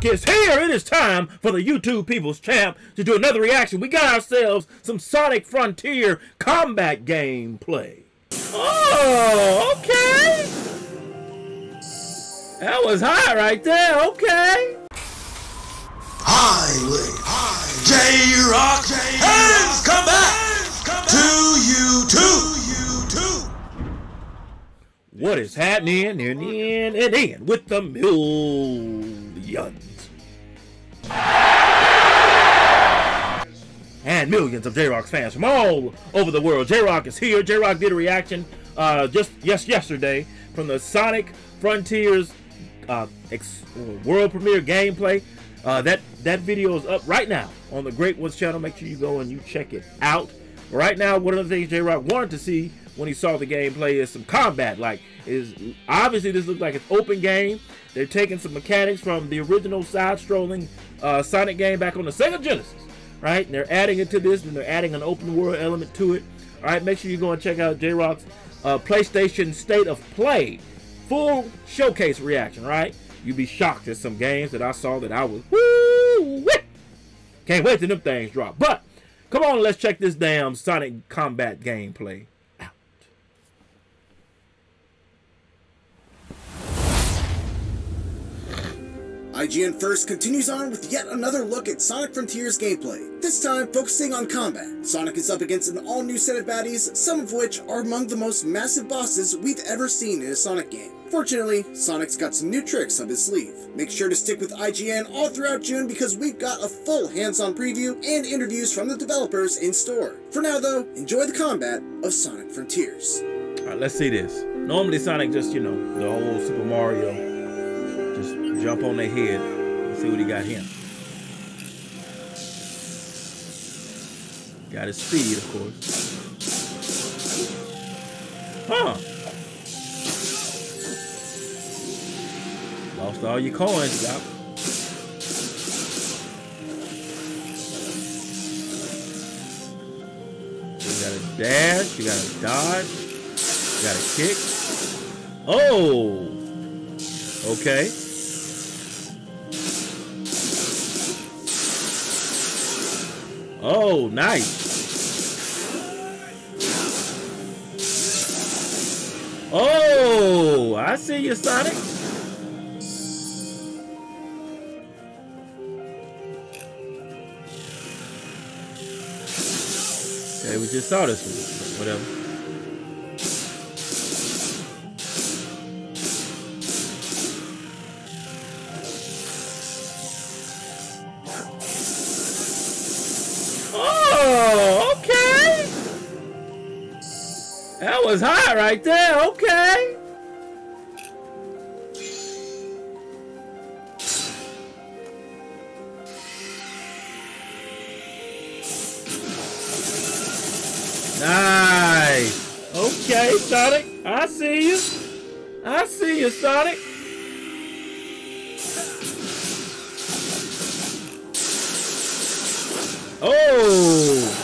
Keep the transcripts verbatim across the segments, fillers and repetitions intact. J-Rock is here. It is time for the YouTube People's Champ to do another reaction. We got ourselves some Sonic Frontier combat gameplay. Oh, okay. That was high right there. Okay. Highly, Highly. J-Rock, hands come back to you too. What is happening in the end and in with the millions and millions of J-Rock's fans from all over the world? J-Rock is here. J-Rock did a reaction uh, just yes yesterday from the Sonic Frontiers uh, ex world premiere gameplay. Uh, that, that video is up right now on the Great Ones channel. Make sure you go and you check it out. Right now, one of the things J-Rock wanted to see when he saw the gameplay is some combat. Like, is obviously this looks like an open game. They're taking some mechanics from the original side-strolling uh, Sonic game back on the Sega Genesis, right? And they're adding it to this, and they're adding an open world element to it. All right, make sure you go and check out J-Rock's uh, PlayStation State of Play full showcase reaction, right? You'd be shocked at some games that I saw that I was, woo, whip. Can't wait till them things drop. But come on, let's check this damn Sonic combat gameplay out. I G N First continues on with yet another look at Sonic Frontiers gameplay, this time focusing on combat. Sonic is up against an all-new set of baddies, some of which are among the most massive bosses we've ever seen in a Sonic game. Fortunately, Sonic's got some new tricks up his sleeve. Make sure to stick with I G N all throughout June because we've got a full hands-on preview and interviews from the developers in store. For now though, enjoy the combat of Sonic Frontiers. Alright, let's see this. Normally Sonic just, you know, the whole Super Mario, just jump on their head and see what he got him. Got his speed, of course. Huh. Lost all your coins, y'all. You gotta dash, you gotta dodge, you gotta kick. Oh! Okay. Oh, nice. Oh! I see you, Sonic. Okay, we just saw this one, whatever. Oh, okay. That was high right there, okay. Nice. Okay, Sonic. I see you. I see you, Sonic. Oh.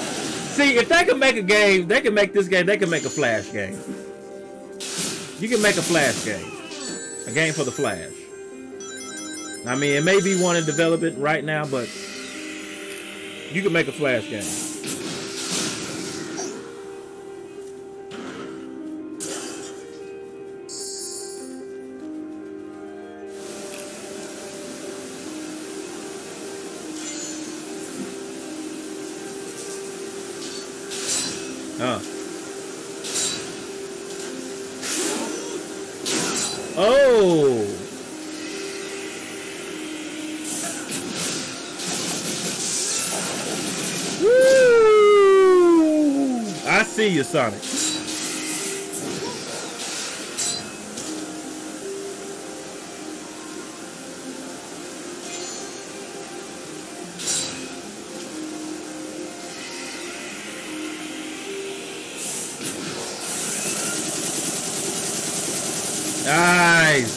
See, if they can make a game, they can make this game, they can make a Flash game. You can make a Flash game. A game for the Flash. I mean, it may be one in development right now, but you can make a Flash game. Huh. Oh. Woo. I see you, Sonic. Nice.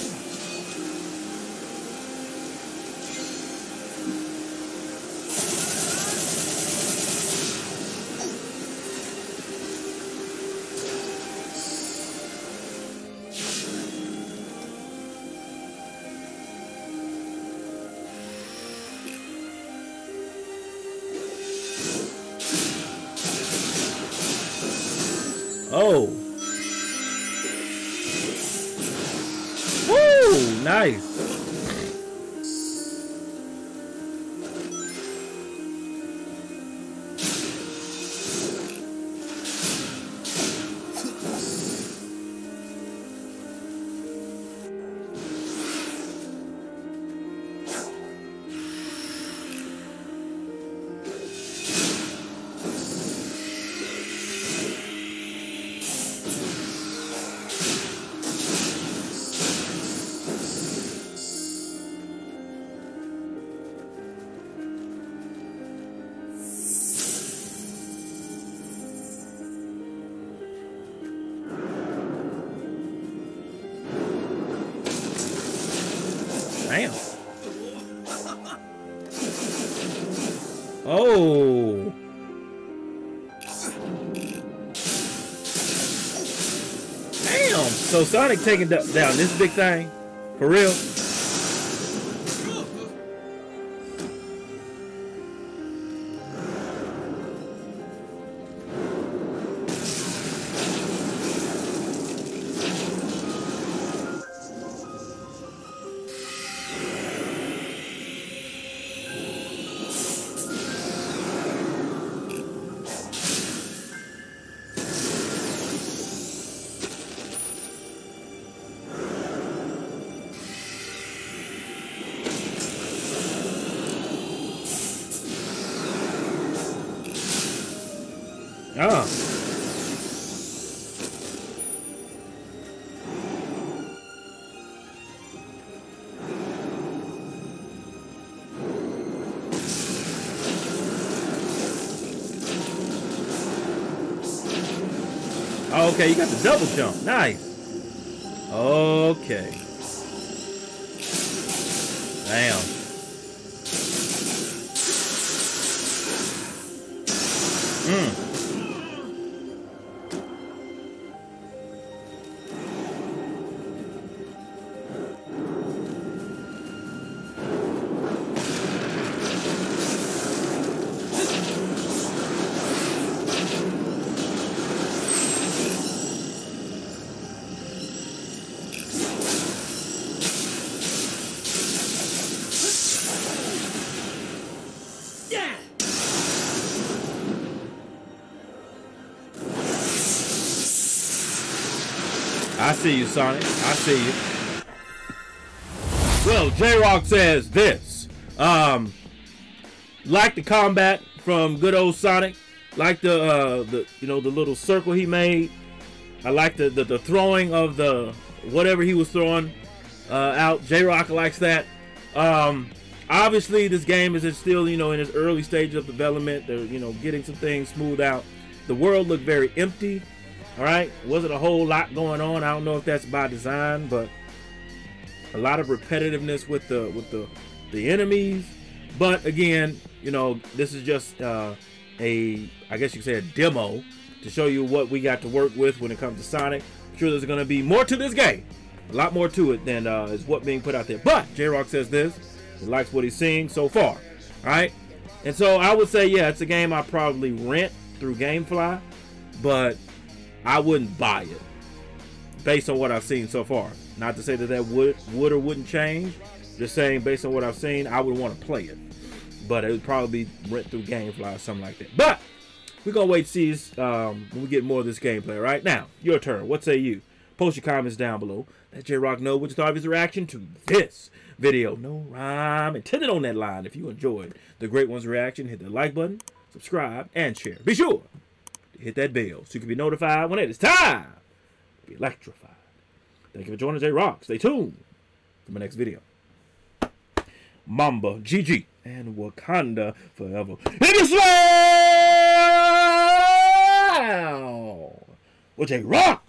Oh. Woo! Nice. Damn. Oh. Damn. So Sonic taking down this big thing. For real. Oh. Oh, okay, you got the double jump. Nice. Okay. Damn. Mm. I see you, Sonic. I see you. So, J-Rock says this. Um, like the combat from good old Sonic. Like the, uh, the you know, the little circle he made. I like the, the, the throwing of the whatever he was throwing uh, out. J-Rock likes that. Um, obviously, this game is still, you know, in its early stage of development. They're, you know, getting some things smoothed out. The world looked very empty. All right, wasn't a whole lot going on. I don't know if that's by design, but a lot of repetitiveness with the with the the enemies. But again, you know, this is just uh, a I guess you could say a demo to show you what we got to work with when it comes to Sonic. I'm sure there's going to be more to this game, a lot more to it than uh, is what being put out there. But J-Rock says this, he likes what he's seeing so far. All right, and so I would say yeah, it's a game I probably rent through Gamefly, but I wouldn't buy it based on what I've seen so far. Not to say that that would would or wouldn't change. Just saying based on what I've seen, I would want to play it. But it would probably be rent through Gamefly or something like that. But we're going to wait to see this, um, when we get more of this gameplay. Right now, your turn. What say you? Post your comments down below. Let J-Rock know what you thought of his reaction to this video. No rhyme intended on that line. If you enjoyed the Great One's reaction, hit the like button, subscribe, and share. Be sure hit that bell so you can be notified when it is time to be electrified. Thank you for joining J-Rock. Stay tuned for my next video. Mamba, G G, and Wakanda forever. It is J-Rock.